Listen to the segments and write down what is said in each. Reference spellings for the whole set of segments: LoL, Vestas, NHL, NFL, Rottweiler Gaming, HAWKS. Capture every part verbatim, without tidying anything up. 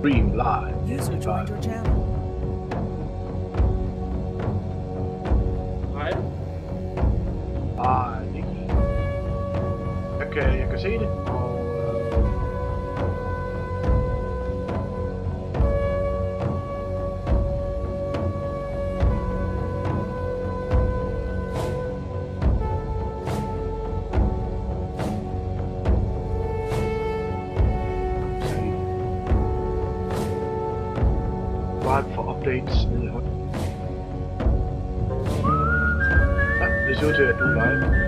Stream live. User joined your channel. Hej. Hej, Nicky. Jeg kan, jeg kan se det. Og updates nede i hånden. Ja, det ser ud til, at du er live.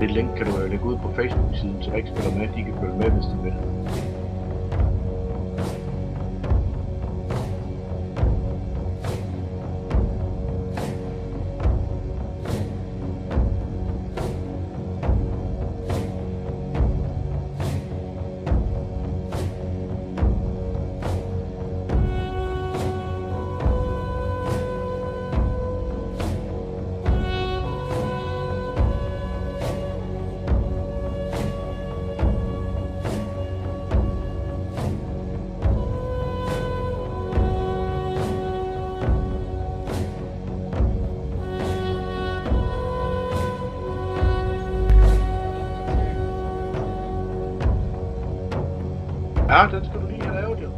Det link kan du lægge ud på Facebook-siden, så ekspedere med, de kan følge med, hvis de vil. Ja, den skal du lige have lavet, jo.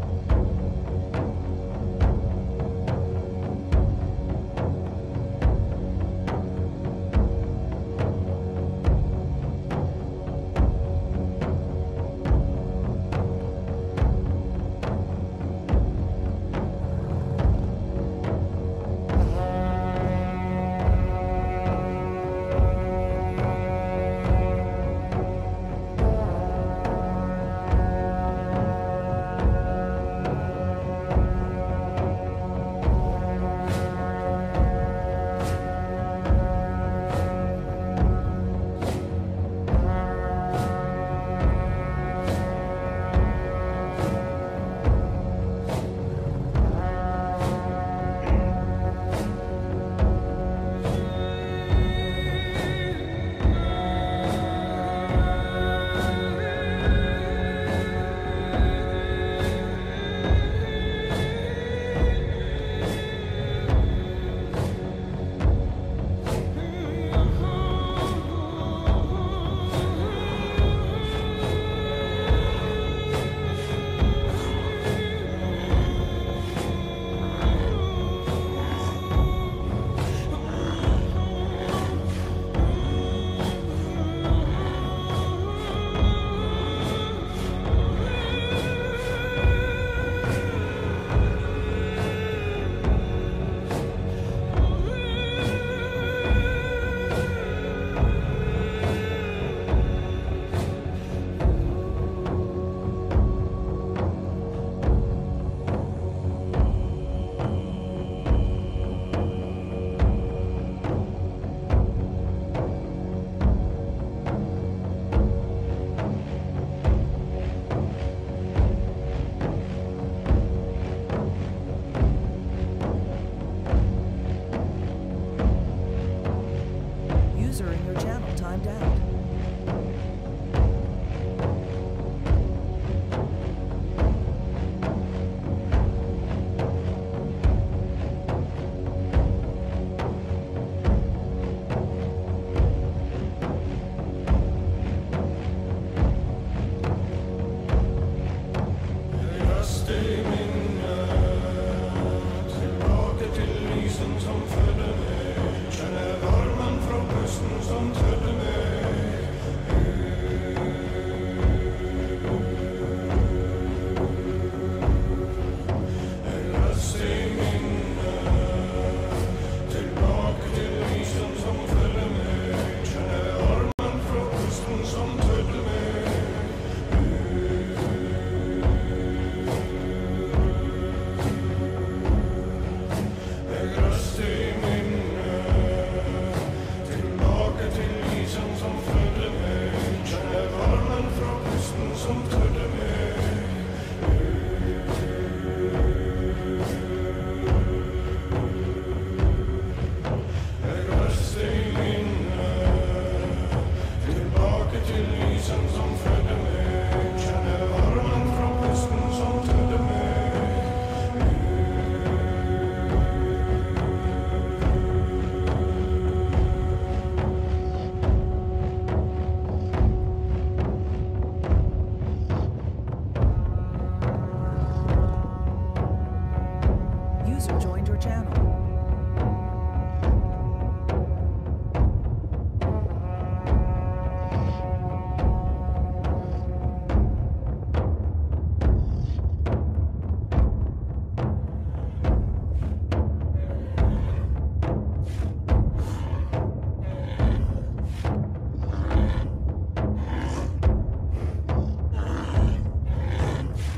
User joined your channel.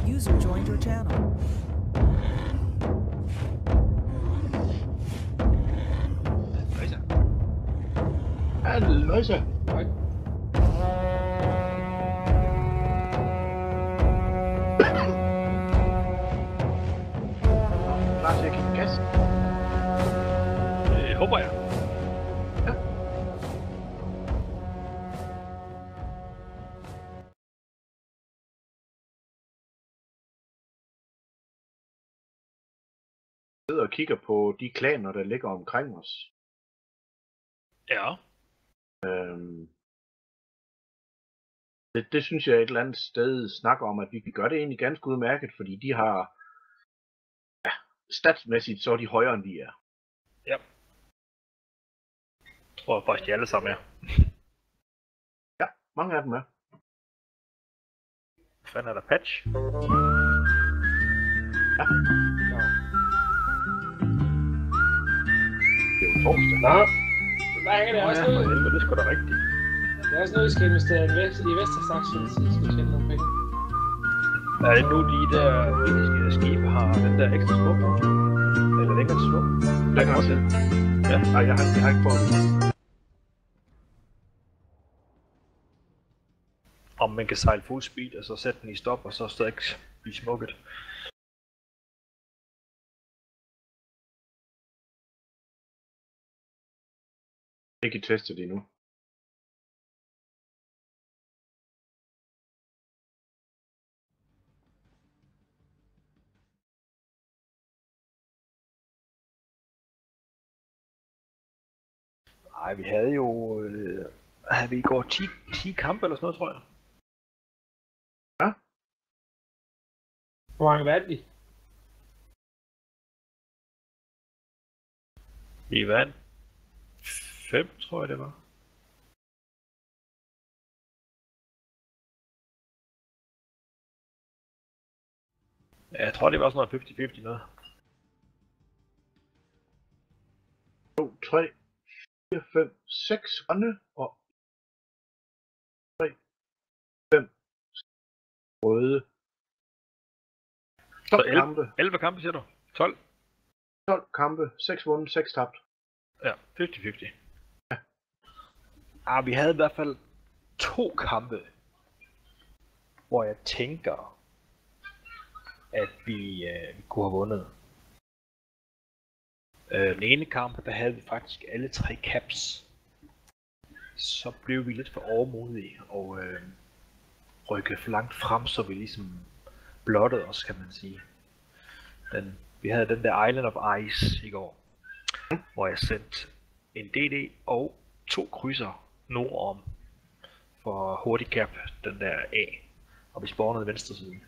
User joined your channel. Leute. Nein. Was hier gegessen? Äh, hoppa ja. Ja. Jeg sidder og kigger på de klaner, der ligger omkring os. Ja. Det, det synes jeg et eller andet sted snakker om, at vi gør det egentlig ganske udmærket, fordi de har, ja, statsmæssigt så er de højere, end vi er. Ja. Jeg tror faktisk, de alle sammen er. Ja, mange af dem er. Hvad fanden er der patch? Ja. Ja. Det er jo torsdag. Ja. Nej, det er også ja, noget. Helvede, det er sgu da rigtigt. Det er også noget, vi skal investere i Vestas-aktier, hvis vi skal tjene nogle penge. Er det nu de der skibe har den der ekstra smuk? Eller længere smuk? Længere til. Ja, nej, jeg har, jeg har ikke fået det. Om man kan sejle full speed, og så sætte den i stop, og så stadig blive smukket. Ikke testet endnu. Nej, vi havde jo, øh, havde vi i går ti kampe eller sådan noget, tror jeg. Ja. Hvor mange vandt vi? Vi vandt fem, tror jeg det var. Ja, jeg tror det var sådan noget halvtreds halvtreds noget. to, tre, fire, fem, seks grønne og tre, fem, røde. Så elleve kampe siger du? tolv? tolv kampe, seks vundet, seks tabt. Ja, halvtreds halvtreds. Ah, vi havde i hvert fald to kampe, hvor jeg tænker, at vi, øh, vi kunne have vundet. Øh, den ene kamp, der havde vi faktisk alle tre caps. Så blev vi lidt for overmodige og øh, rykkede for langt frem, så vi ligesom blottede os, kan man sige. Den, vi havde den der Island of Ice i går, hvor jeg sendte en D D og to krydser nord om for hurtigcap, den der A, og vi spawnede venstre side.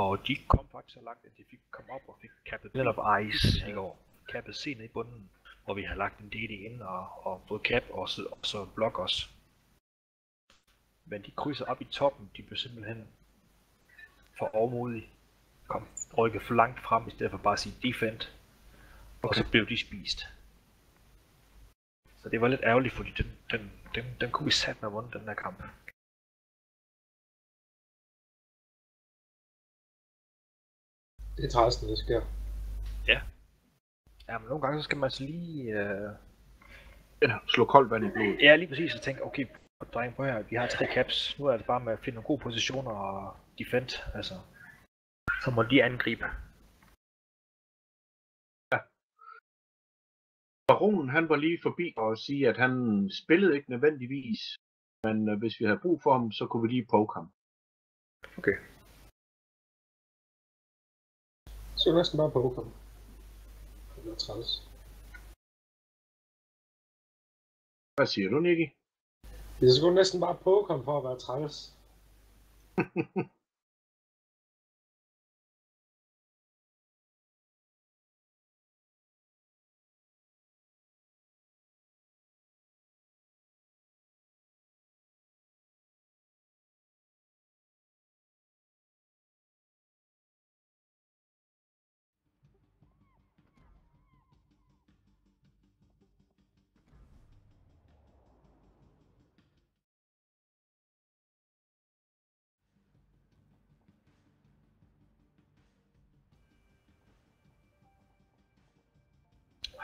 Og de kom faktisk så langt, at de fik kom op og fik kappet ned op ice i går. Kappet C ned i bunden, hvor vi har lagt en D D ind og, og både cap og så, og så blok os. Men de krydser op i toppen, de blev simpelthen for overmodige. Kom rykket for langt frem, i stedet for bare at sige defend. Og okay, så blev de spist. Så det var lidt ærgerligt, fordi den, den, den, den kunne vi satme have vundet, den der kamp. Det er træls, det sker. Ja. Ja, men nogle gange så skal man så lige... Øh... Eller slå koldt vand i blodet. Ja, lige præcis, og tænke, okay, dreng, prøv her, vi har tre caps. Nu er det bare med at finde nogle gode positioner og defend, altså. Så må de angribe. Baronen, han var lige forbi og sige, at han spillede ikke nødvendigvis, men hvis vi havde brug for ham, så kunne vi lige poke ham. Okay. Så vi næsten bare poke ham. Det var træls. Hvad siger du, Nicky? Vi skulle næsten bare poke ham for at være træls.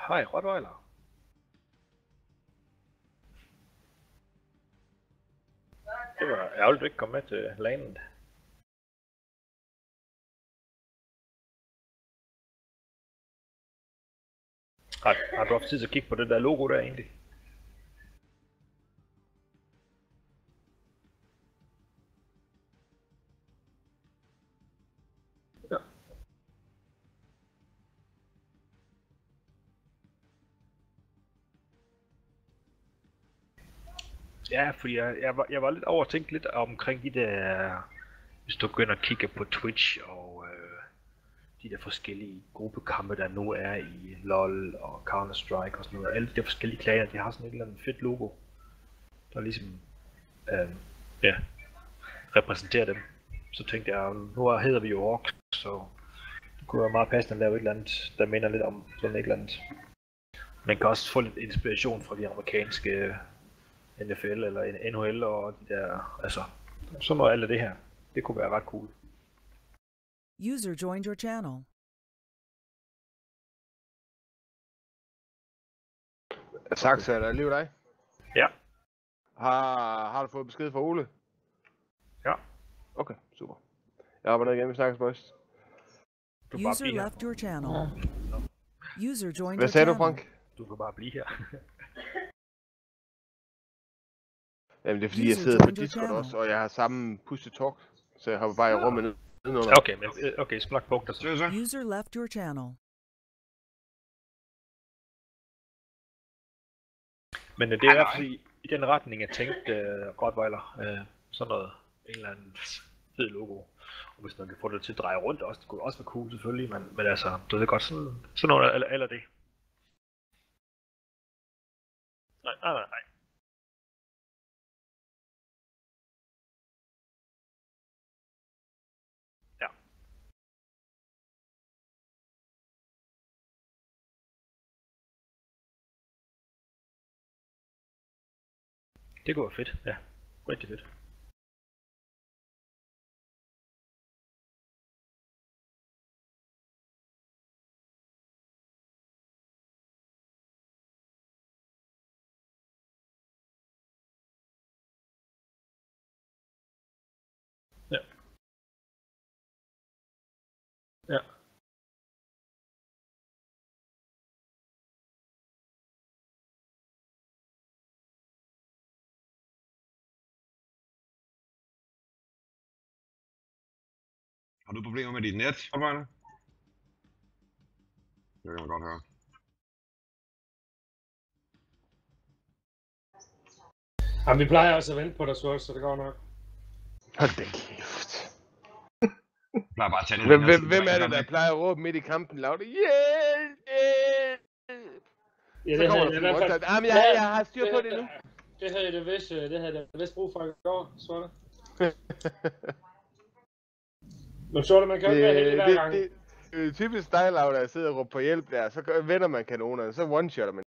Hi, Rottweiler. Det var ærgerligt, du ikke kom med til landet. Har, har du haft tid til at kigge på det der logo der egentlig? Ja. Ja, fordi jeg, jeg, var, jeg var lidt over at tænke lidt omkring de der, hvis du begynder at kigge på Twitch og øh, de der forskellige gruppekampe, der nu er i LoL og Counter-Strike og sådan noget. Alle de der forskellige klager, de har sådan et eller andet fedt logo, der ligesom øh, ja, repræsenterer dem. Så tænkte jeg, nu hedder vi jo HAWKS, så det kunne være meget passende at lave et eller andet, der minder lidt om sådan et eller andet. Man kan også få lidt inspiration fra de amerikanske N F L eller N H L og de der, altså sådan noget alt af det her. Det kunne være ret cool. User joined your channel. Tak, Sander. Er det dig? Ja. Har, har du fået besked fra Ole? Ja. Okay, super. Jeg arbejder igen, vi snakkes møjst. Du kan bare blive her. User joined. Hvad sagde du, Frank? Du kan bare blive her. Jamen det er fordi, jeg sidder på Discord også, og jeg har samme push to talk, så jeg har bare i rummet ned. Okay, men okay, snak på dig så. User left your channel. Men det er altså i, i den retning, jeg tænkte, uh, Rottweiler, uh, sådan noget, en eller anden fed logo. Og hvis man kan få det til at dreje rundt også, det kunne også være cool selvfølgelig, men, men altså, du ved godt, sådan, sådan noget eller, eller det. Nej, nej, nej, nej. Det kunne være fedt, ja. Rigtig fedt. Ja. Ja. Har du problemer med dit net, Rottweiler? Det kan man godt høre. Jamen, vi plejer også at vente på dig, Swartz, så det går nok. Hold da kæft. Plejer bare at tage hvem, hvem, hvem er det, der plejer at råbe midt i kampen lavt? Hjælp! Yeah! Så kommer der til Swartz. Jamen, jeg, jeg har styr på det nu. Det havde jeg det vist, det havde jeg det vist brug for i går, Swartz. Men så er det, man kan det, være heldig hver gang. Det, det, det, typisk dig, Laura, der sidder og råber på hjælp der, så vender man kanonerne, så one-shotter man.